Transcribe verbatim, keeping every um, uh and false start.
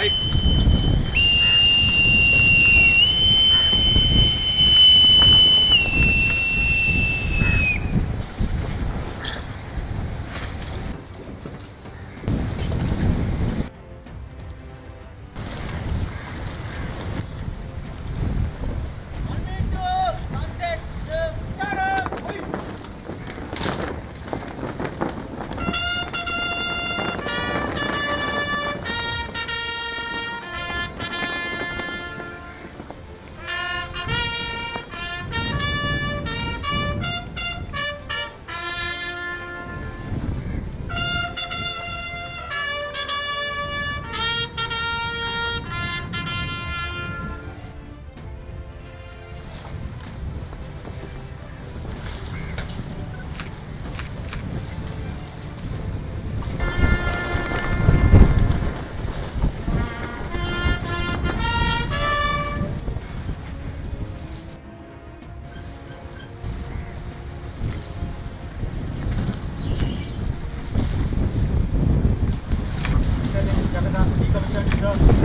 Pipe. Let's go.